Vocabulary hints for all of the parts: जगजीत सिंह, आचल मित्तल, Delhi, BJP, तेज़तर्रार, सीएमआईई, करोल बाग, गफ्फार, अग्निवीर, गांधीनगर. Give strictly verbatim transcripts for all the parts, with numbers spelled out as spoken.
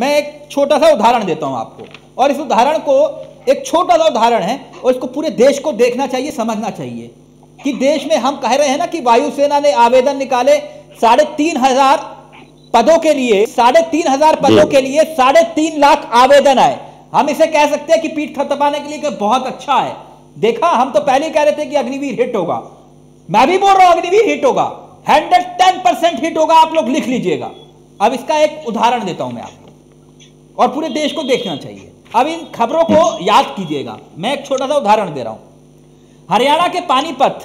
मैं एक छोटा सा उदाहरण देता हूं आपको, और इस उदाहरण को, एक छोटा सा उदाहरण है और इसको पूरे देश को देखना चाहिए, समझना चाहिए कि देश में हम कह रहे हैं ना कि वायुसेना ने आवेदन निकाले साढ़े तीन हजार पदों के लिए, साढ़े तीन हजार पदों के लिए साढ़े तीन लाख आवेदन आए। हम इसे कह सकते हैं कि पीठ थपथपाने के लिए कि बहुत अच्छा है, देखा हम तो पहले कह रहे थे कि अग्निवीर हिट होगा, मैं भी बोल रहा हूं अग्निवीर हिट होगा, हंड्रेड टेन परसेंट हिट होगा, आप लोग लिख लीजिएगा। अब इसका एक उदाहरण देता हूं मैं आपको और पूरे देश को देखना चाहिए। अब इन खबरों को याद कीजिएगा, मैं एक छोटा सा उदाहरण दे रहा हूं। हरियाणा के पानीपत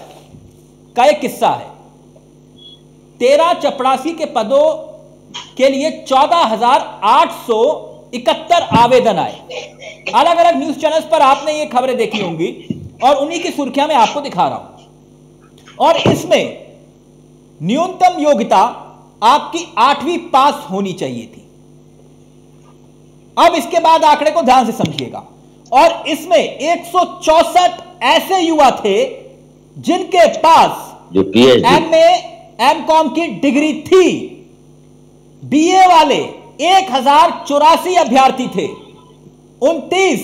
का एक किस्सा है, तेरह चपड़ासी के पदों के लिए चौदह हजार आठ सौ इकहत्तर आवेदन आए। अलग अलग न्यूज चैनल्स पर आपने ये खबरें देखी होंगी और उन्हीं की सुर्खियां मैं आपको दिखा रहा हूं। और इसमें न्यूनतम योग्यता आपकी आठवीं पास होनी चाहिए थी। अब इसके बाद आंकड़े को ध्यान से समझिएगा। और इसमें एक सौ चौसठ ऐसे युवा थे जिनके पास एम ए एम कॉम की डिग्री थी। बीए वाले एक हजार चौरासी अभ्यर्थी थे, उनतीस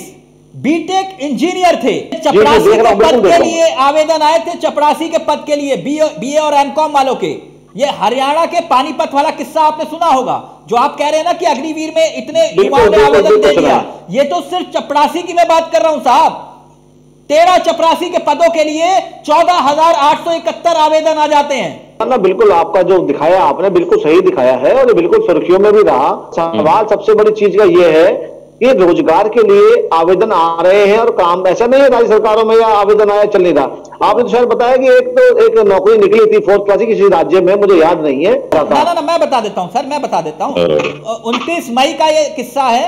बीटेक इंजीनियर थे। चपरासी के पद के लिए आवेदन आए थे, चपरासी के पद के लिए बीए और एमकॉम वालों के। ये हरियाणा के पानीपत वाला किस्सा आपने सुना होगा, जो आप कह रहे हैं ना कि अग्निवीर में इतने युवाओं ने आवेदन दे दिया। ये तो सिर्फ चपरासी की मैं बात कर रहा हूं साहब, तेरह चपरासी के पदों के लिए चौदह हजार आठ सौ इकहत्तर आवेदन आ जाते हैं। बिल्कुल आपका जो दिखाया आपने बिल्कुल सही दिखाया है और बिल्कुल सुर्खियों में भी रहा। सवाल सबसे बड़ी चीज का यह है कि रोजगार के लिए आवेदन आ रहे हैं और काम ऐसा नहीं है राज्य सरकारों में या आवेदन आया चल नहीं रहा। आपने तो शायद बताया कि एक तो एक नौकरी निकली थी फोर्थ क्लास की किसी राज्य में, मुझे याद नहीं है। ना ना, ना मैं बता देता हूँ सर, मैं बता देता हूँ। उनतीस मई का ये किस्सा है।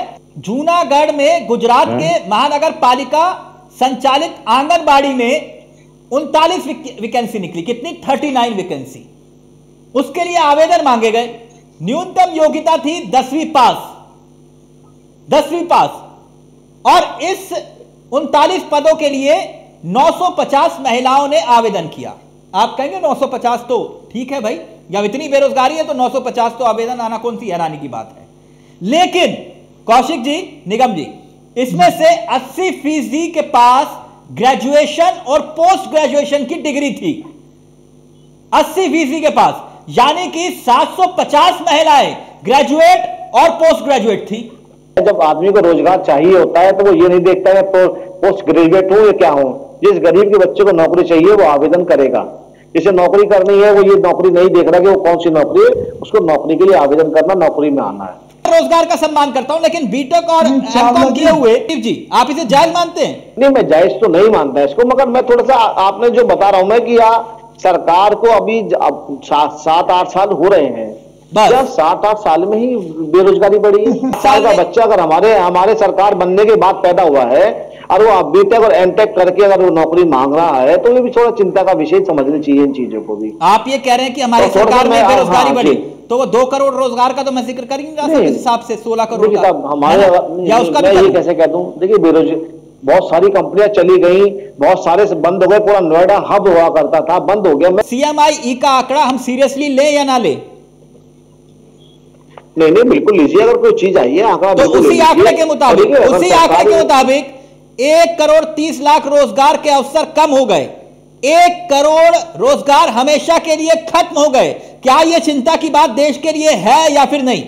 जूनागढ़ में गुजरात के महानगर पालिका संचालित आंगनबाड़ी में उनतालीस वैकेंसी निकली। कितनी? Thirty nine vacancy. उसके लिए आवेदन मांगे गए। न्यूनतम योग्यता थी दसवीं पास, दसवीं पास। और इस उनतालीस पदों के लिए नौ सौ पचास महिलाओं ने आवेदन किया। आप कहेंगे नौ सौ पचास तो ठीक है भाई, जब इतनी बेरोजगारी है तो नौ सौ पचास तो आवेदन आना कौन सी हैरानी की बात है। लेकिन कौशिक जी, निगम जी, इसमें से अस्सी फीसदी के पास ग्रेजुएशन और पोस्ट ग्रेजुएशन की डिग्री थी, अस्सी फीसदी के पास। यानी कि सात सौ पचास महिलाएं ग्रेजुएट और पोस्ट ग्रेजुएट थी। जब आदमी को रोजगार चाहिए होता है तो वो ये नहीं देखता है पोस्ट ग्रेजुएट हूँ या क्या हूँ। जिस गरीब के बच्चे को नौकरी चाहिए वो आवेदन करेगा, जिसे नौकरी करनी है वो ये नौकरी नहीं देख रहा कि वो कौन सी नौकरी है, उसको नौकरी के लिए आवेदन करना, नौकरी में आना है। रोजगार का सम्मान करता हूँ, लेकिन बीटेक और एमकॉम किए हुए जी आप इसे जायज मानते हैं? नहीं, मैं जायज तो नहीं मानता इसको, मगर मैं थोड़ा सा आपने जो बता रहा हूँ मैं कि सरकार को अभी सात आठ साल हो रहे हैं, सात आठ साल में ही बेरोजगारी बढ़ी। साल का बच्चा अगर हमारे हमारे सरकार बनने के बाद पैदा हुआ है और वो बीटेक और एमटेक करके अगर वो नौकरी मांग रहा है तो ये भी थोड़ा चिंता का विषय समझना चाहिए इन चीजों को भी। आप ये कह रहे हैं कि हमारी तो सरकार में बेरोजगारी बढ़ी, तो वो दो करोड़ रोजगार का तो मैं जिक्र कर ही नहीं रहा था, इस हिसाब से सोलह करोड़ हमारे, मैं ये कैसे कह दूं। देखिए बेरोजगार, बहुत सारी कंपनियां चली गई, बहुत सारे बंद हो गए, पूरा नोएडा हब हुआ करता था बंद हो गया। सीएमआईई का आंकड़ा हम सीरियसली ले या ना ले? नहीं नहीं, बिल्कुल लीजिए, अगर कोई चीज आई है तो उसी आंकड़े के मुताबिक, उसी आंकड़े के मुताबिक एक करोड़ तीस लाख रोजगार के अवसर कम हो गए, एक करोड़ रोजगार हमेशा के लिए खत्म हो गए। क्या ये चिंता की बात देश के लिए है या फिर नहीं?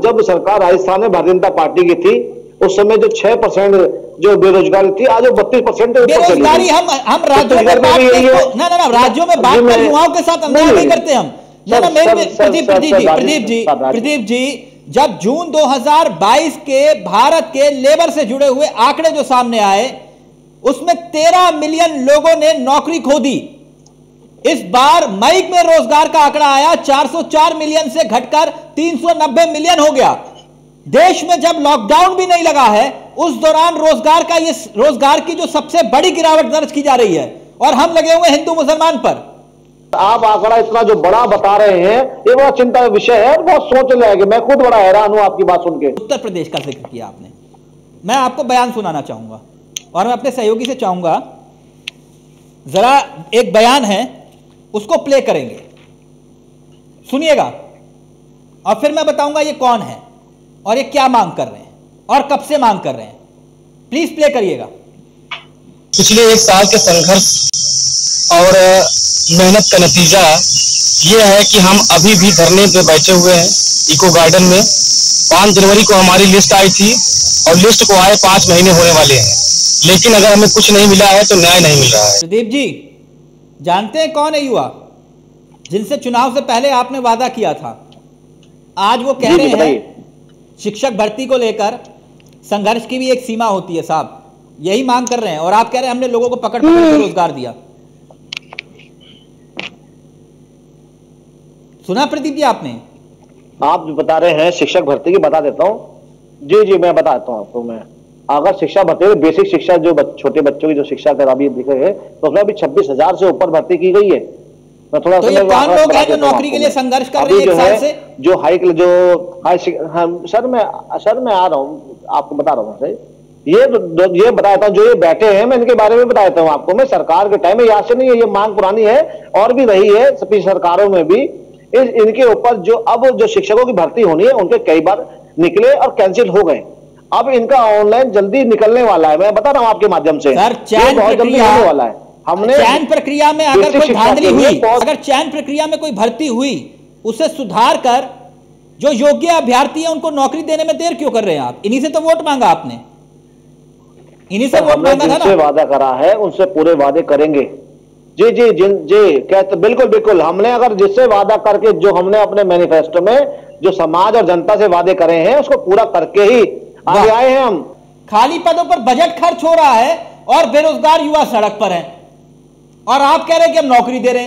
जब सरकार राजस्थान में भारतीय जनता पार्टी की थी उस समय जो छह परसेंट जो बेरोजगारी थी, आज वो बत्तीस परसेंट बेरोजगारी। हम हम राज्यों में बात, राज्यों में बात कर युवाओं के साथ अंदाज नहीं करते हम। ना ना, मेरे प्रदीप प्रदीप जी प्रदीप जी प्रदीप जी जब जून दो हजार बाईस के भारत के लेबर से जुड़े हुए आंकड़े जो सामने आए उसमें तेरह मिलियन लोगों ने नौकरी खो दी। इस बार मई में रोजगार का आंकड़ा आया, चार सौ चार मिलियन से घटकर तीन सौ नब्बे मिलियन हो गया। देश में जब लॉकडाउन भी नहीं लगा है उस दौरान रोजगार का ये रोजगार की जो सबसे बड़ी गिरावट दर्ज की जा रही है और हम लगे हुए हिंदू मुसलमान पर। आप आंकड़ा इतना जो बड़ा बता रहे हैं ये बड़ा चिंता का विषय है, बहुत सोच लायक है। मैं खुद बड़ा हैरान हूं आपकी बात सुन के। उत्तर प्रदेश का जिक्र किया आपने, मैं आपको बयान सुनाना चाहूंगा और मैं अपने सहयोगी से चाहूंगा जरा एक बयान है उसको प्ले करेंगे, सुनिएगा और फिर मैं बताऊंगा ये कौन है और ये क्या मांग कर रहे हैं और कब से मांग कर रहे हैं, प्लीज प्ले करिएगा। पिछले एक साल के संघर्ष और मेहनत का नतीजा ये है कि हम अभी भी धरने पे बैठे हुए हैं इको गार्डन में। पाँच जनवरी को हमारी लिस्ट आई थी और लिस्ट को आए पाँच महीने होने वाले हैं, लेकिन अगर हमें कुछ नहीं मिला है तो न्याय नहीं मिल रहा है। प्रदीप जी, जानते हैं कौन है युवा जिनसे चुनाव से पहले आपने वादा किया था? आज वो कह रहे हैं शिक्षक भर्ती को लेकर संघर्ष की भी एक सीमा होती है साहब, यही मांग कर रहे हैं और आप कह रहे हैं हमने लोगों को पकड़ पकड़ कर रोजगार दिया। सुना प्रदीप जी आपने? आप जो बता रहे हैं शिक्षक भर्ती की, बता देता हूँ। जी जी मैं बताता हूँ आपको। मैं अगर शिक्षा भर्ती बेसिक शिक्षा जो बच, छोटे बच्चों की जो शिक्षा अभी दिख रही है तो उसमें अभी छब्बीस हजार से ऊपर भर्ती की गई है। मैं थोड़ा तो ये कौन लोग हैं जो नौकरी के लिए संघर्ष कर रहे हैं एक साल से? जो हाई जो हाई हम सर मैं सर मैं आ रहा हूँ, आपको बता रहा हूँ सर। ये ये बताता हूँ जो ये बैठे हैं, मैं इनके बारे में बताता हूँ आपको। मैं सरकार के टाइम में यहाँ से नहीं है, ये मांग पुरानी है और भी रही है सभी सरकारों में भी। इस इनके ऊपर जो अब जो शिक्षकों की भर्ती होनी है उनके कई बार निकले और कैंसिल हो गए। अब इनका ऑनलाइन जल्दी निकलने वाला है, मैं बता रहा हूँ आपके माध्यम से, बहुत जल्दी होने वाला है। हमने चयन प्रक्रिया में अगर कोई धांधली हुई, अगर चयन प्रक्रिया में कोई भर्ती हुई, उसे सुधार कर जो योग्य अभ्यर्थी है उनको नौकरी देने में देर क्यों कर रहे हैं आप? इन्हीं से तो वोट मांगा आपने, इन्हीं से वोट मांगा था ना। वादा करा है उनसे पूरे वादे करेंगे। जी जी जी जी कहते बिल्कुल बिल्कुल। हमने अगर जिससे वादा करके जो हमने अपने मैनिफेस्टो में जो समाज और जनता से वादे करे हैं उसको पूरा करके ही आगे आए हैं हम। खाली पदों पर बजट खर्च हो रहा है और बेरोजगार युवा सड़क पर हैं और आप कह रहे हैं कि हम नौकरी दे रहे हैं।